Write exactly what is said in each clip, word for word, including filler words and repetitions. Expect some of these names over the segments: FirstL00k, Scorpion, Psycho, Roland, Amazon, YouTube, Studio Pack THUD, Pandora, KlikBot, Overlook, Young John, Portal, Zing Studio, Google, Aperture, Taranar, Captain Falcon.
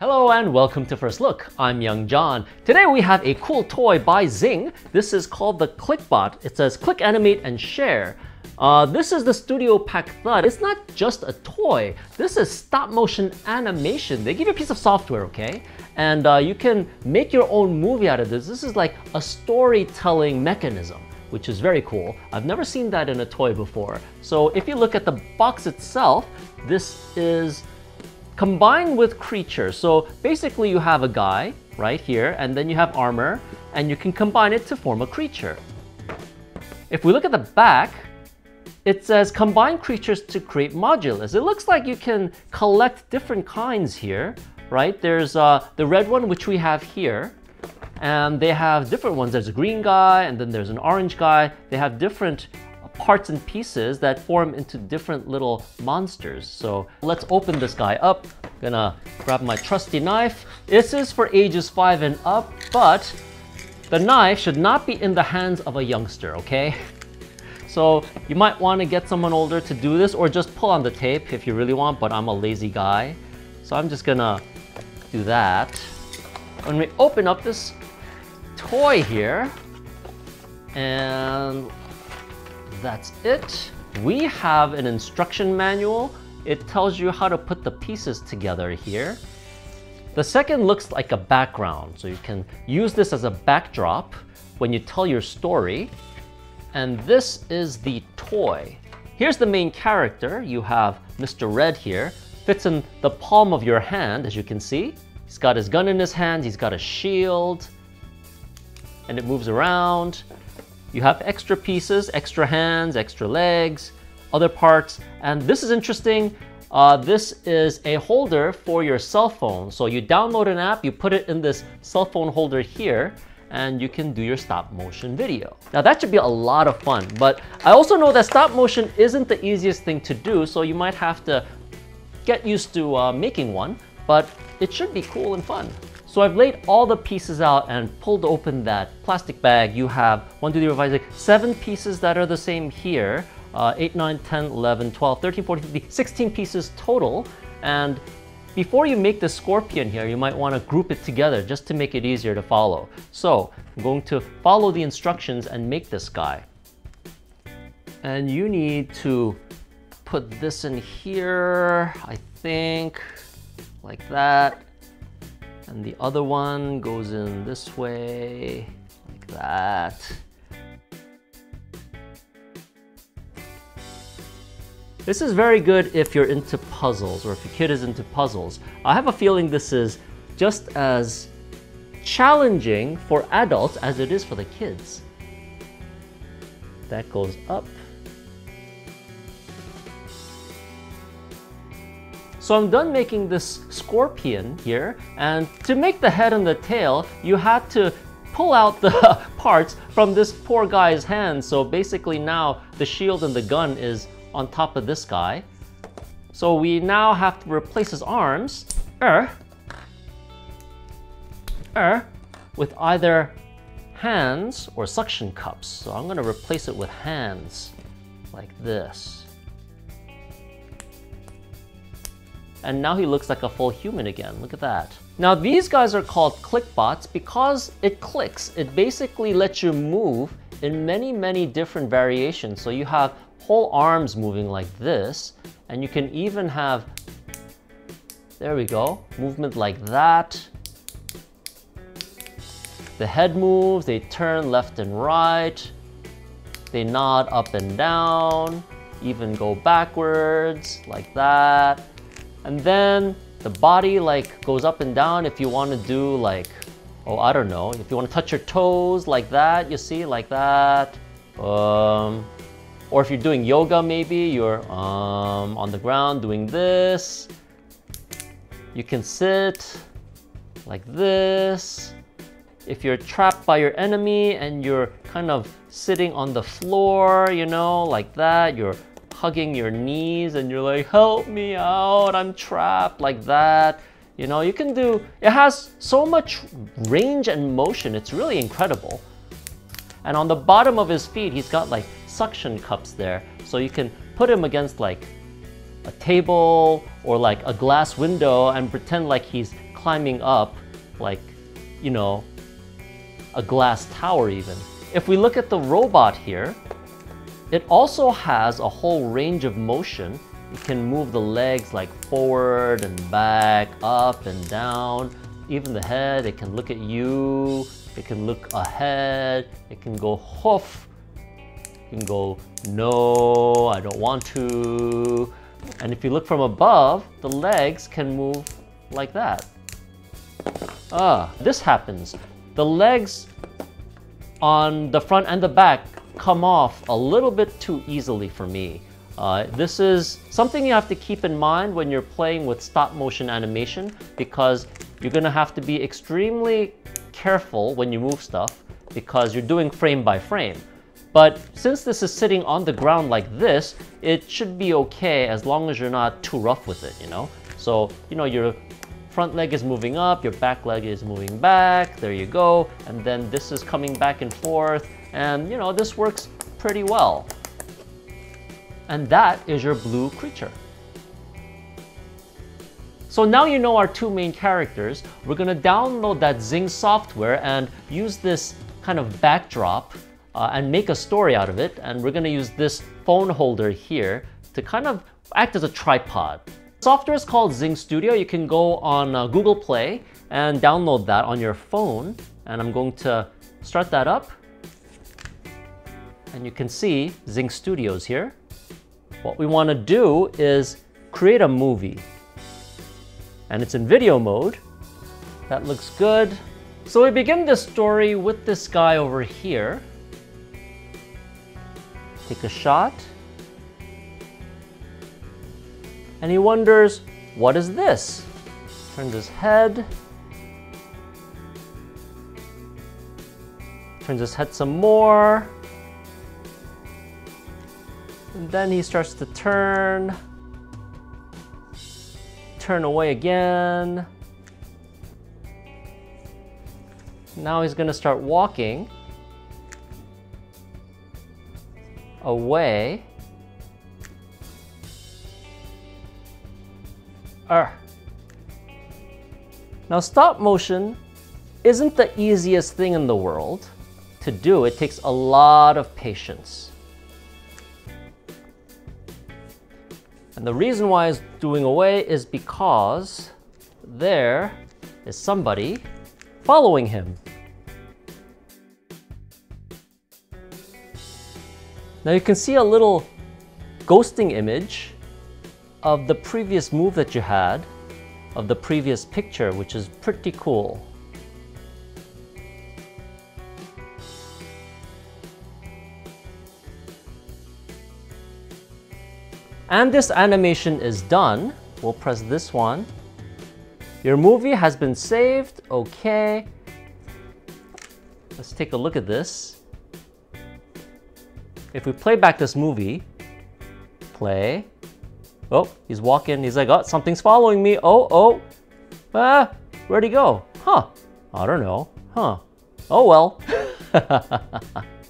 Hello and welcome to First Look. I'm Young John. Today we have a cool toy by Zing. This is called the KlikBot. It says click, animate, and share. Uh, this is the Studio Pack T H U D. It's not just a toy. This is stop motion animation. They give you a piece of software, okay? And uh, you can make your own movie out of this. This is like a storytelling mechanism, which is very cool. I've never seen that in a toy before. So if you look at the box itself, this is combined with creatures. So basically you have a guy right here, and then you have armor, and you can combine it to form a creature. If we look at the back, it says combine creatures to create modulus. It looks like you can collect different kinds here, right? There's uh, the red one, which we have here, and they have different ones. There's a green guy, and then there's an orange guy. They have different parts and pieces that form into different little monsters. So let's open this guy up. Gonna grab my trusty knife. This is for ages five and up, but the knife should not be in the hands of a youngster, okay? So you might want to get someone older to do this, or just pull on the tape if you really want, but I'm a lazy guy, so I'm just gonna do that. When we open up this toy here, and that's it. We have an instruction manual. It tells you how to put the pieces together here. The second looks like a background, so you can use this as a backdrop when you tell your story. And this is the toy. Here's the main character. You have Mister Red here. Fits in the palm of your hand, as you can see. He's got his gun in his hand, he's got a shield, and it moves around. You have extra pieces, extra hands, extra legs, other parts. And this is interesting. Uh, this is a holder for your cell phone. So you download an app, you put it in this cell phone holder here, and you can do your stop motion video. Now that should be a lot of fun, but I also know that stop motion isn't the easiest thing to do, so you might have to get used to uh, making one, but it should be cool and fun. So I've laid all the pieces out and pulled open that plastic bag. You have one, two, three, four, five, six, seven pieces that are the same here. Uh, eight, nine, ten, eleven, twelve, thirteen, fourteen, fifteen, sixteen pieces total. And before you make the scorpion here, you might want to group it together just to make it easier to follow. So I'm going to follow the instructions and make this guy. And you need to put this in here, I think, like that. And the other one goes in this way, like that. This is very good if you're into puzzles, or if your kid is into puzzles. I have a feeling this is just as challenging for adults as it is for the kids. That goes up. So I'm done making this scorpion here, and to make the head and the tail, you had to pull out the parts from this poor guy's hand. So basically now the shield and the gun is on top of this guy. So we now have to replace his arms er, er, with either hands or suction cups. So I'm gonna replace it with hands, like this. And now he looks like a full human again. Look at that. Now these guys are called KlikBots because it clicks. It basically lets you move in many, many different variations. So you have whole arms moving like this, and you can even have, there we go, movement like that. The head moves, they turn left and right. They nod up and down, even go backwards like that. And then the body like goes up and down if you want to do like, oh, I don't know, if you want to touch your toes like that, you see, like that. Um, or if you're doing yoga, maybe you're um, on the ground doing this. You can sit like this. If you're trapped by your enemy and you're kind of sitting on the floor, you know, like that, you're hugging your knees and you're like, help me out, I'm trapped, like that. You know, you can do, it has so much range and motion, it's really incredible. And on the bottom of his feet, he's got like suction cups there, so you can put him against like a table or like a glass window and pretend like he's climbing up like, you know, a glass tower even. If we look at the robot here, it also has a whole range of motion. It can move the legs like forward and back, up and down, even the head. It can look at you, it can look ahead, it can go hoof, it can go no, I don't want to. And if you look from above, the legs can move like that. Ah, this happens. The legs on the front and the back come off a little bit too easily for me. Uh, this is something you have to keep in mind when you're playing with stop motion animation, because you're gonna have to be extremely careful when you move stuff because you're doing frame by frame. But since this is sitting on the ground like this, it should be okay as long as you're not too rough with it, you know? So, you know, your front leg is moving up, your back leg is moving back, there you go. And then this is coming back and forth. And you know, this works pretty well. And that is your blue creature. So now you know our two main characters. We're gonna download that Zing software and use this kind of backdrop uh, and make a story out of it. And we're gonna use this phone holder here to kind of act as a tripod. The software is called Zing Studio. You can go on uh, Google Play and download that on your phone. And I'm going to start that up. And you can see Zing Studios here. What we want to do is create a movie. And it's in video mode. That looks good. So we begin this story with this guy over here. Take a shot. And he wonders, what is this? Turns his head. Turns his head some more. And then he starts to turn, turn away again. Now he's going to start walking away. Arrgh. Now stop motion isn't the easiest thing in the world to do. It takes a lot of patience. And the reason why it's doing away is because there is somebody following him. Now you can see a little ghosting image of the previous move that you had, of the previous picture, which is pretty cool. And this animation is done. We'll press this one. Your movie has been saved. Okay. Let's take a look at this. If we play back this movie, play. Oh, he's walking. He's like, oh, something's following me. Oh, oh. Ah, where'd he go? Huh. I don't know. Huh. Oh, well.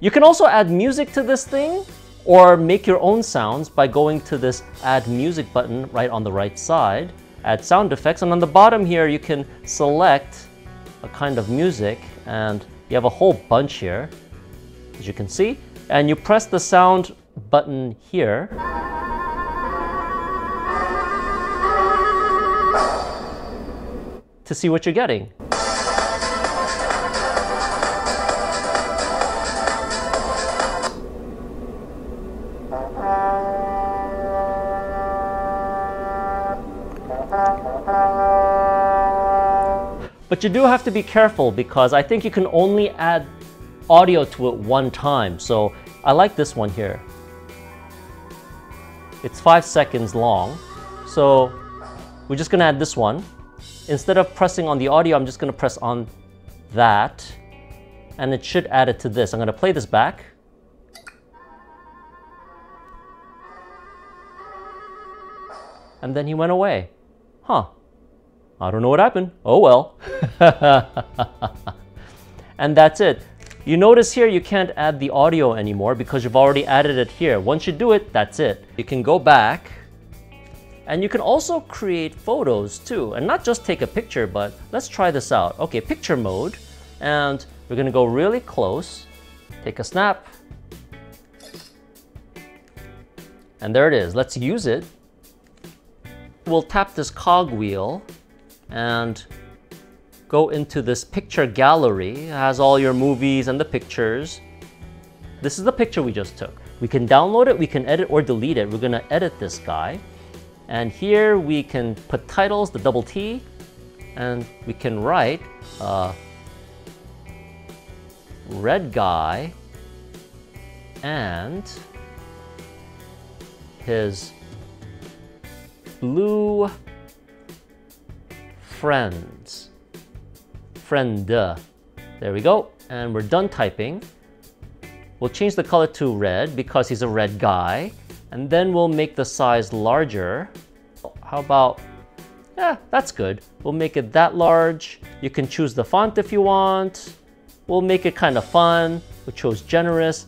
You can also add music to this thing, or make your own sounds by going to this Add Music button right on the right side, add sound effects, and on the bottom here you can select a kind of music, and you have a whole bunch here, as you can see, and you press the sound button here. To see what you're getting. But you do have to be careful because I think you can only add audio to it one time. So I like this one here. It's five seconds long. So we're just gonna add this one. Instead of pressing on the audio, I'm just gonna press on that. And it should add it to this. I'm gonna play this back. And then he went away. Huh. I don't know what happened. Oh well. And that's it. You notice here you can't add the audio anymore because you've already added it here. Once you do it, that's it. You can go back And you can also create photos too, and not just take a picture, but let's try this out. Okay, picture mode, and we're gonna go really close, take a snap, and there it is. Let's use it. We'll tap this cogwheel and go into this picture gallery. It has all your movies and the pictures. This is the picture we just took. We can download it, we can edit or delete it. We're gonna edit this guy. And here we can put titles, the double T, and we can write uh, red guy and his blue friends. Friend. There we go. And we're done typing. We'll change the color to red because he's a red guy. And then we'll make the size larger. How about, yeah, that's good. We'll make it that large. You can choose the font if you want. We'll make it kind of fun. We chose generous.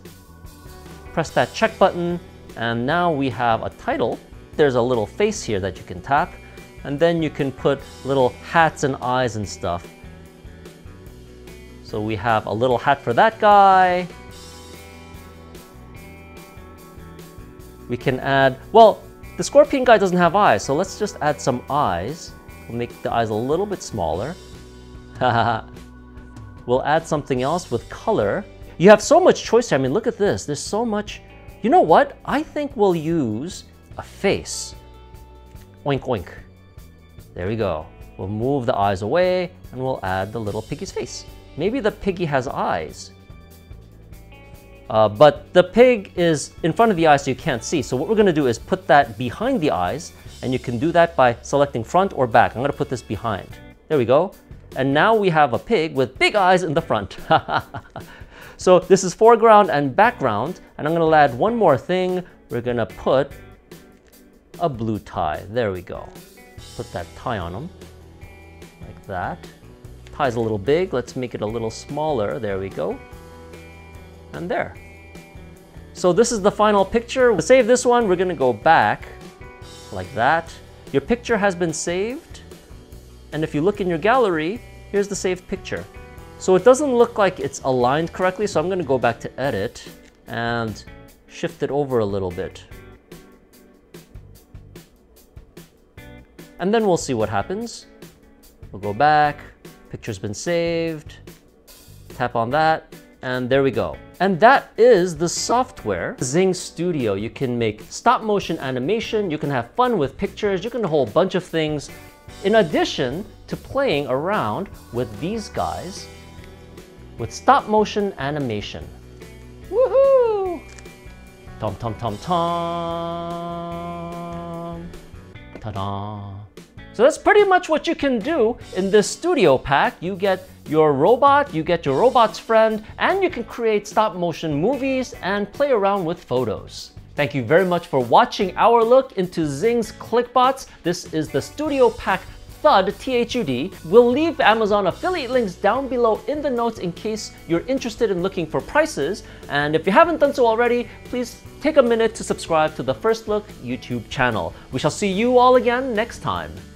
Press that check button. And now we have a title. There's a little face here that you can tap. And then you can put little hats and eyes and stuff. So we have a little hat for that guy. We can add, well, the scorpion guy doesn't have eyes, so let's just add some eyes. We'll make the eyes a little bit smaller. We'll add something else with color. You have so much choice here. I mean, look at this. There's so much. You know what? I think we'll use a face. Oink, oink. There we go. We'll move the eyes away, and we'll add the little piggy's face. Maybe the piggy has eyes. Uh, but the pig is in front of the eyes, so you can't see. So what we're going to do is put that behind the eyes, and you can do that by selecting front or back. I'm going to put this behind. There we go. And now we have a pig with big eyes in the front. So this is foreground and background, and I'm going to add one more thing. We're going to put a blue tie. There we go. Put that tie on him, like that. Tie's a little big. Let's make it a little smaller. There we go. And there. So this is the final picture. To save this one, we're gonna go back like that. Your picture has been saved. And if you look in your gallery, here's the saved picture. So it doesn't look like it's aligned correctly, so I'm gonna go back to edit and shift it over a little bit. And then we'll see what happens. We'll go back, picture's been saved, tap on that, and there we go. And that is the software, Zing Studio. You can make stop motion animation, you can have fun with pictures, you can do a whole bunch of things, in addition to playing around with these guys, with stop motion animation. Woohoo! Tom, tom, tom, tom. Ta-da! So that's pretty much what you can do in this Studio Pack. You get your robot, you get your robot's friend, and you can create stop motion movies and play around with photos. Thank you very much for watching our look into Zing's KlikBots. This is the Studio Pack T H U D, T H U D. We'll leave Amazon affiliate links down below in the notes in case you're interested in looking for prices. And if you haven't done so already, please take a minute to subscribe to the First Look YouTube channel. We shall see you all again next time.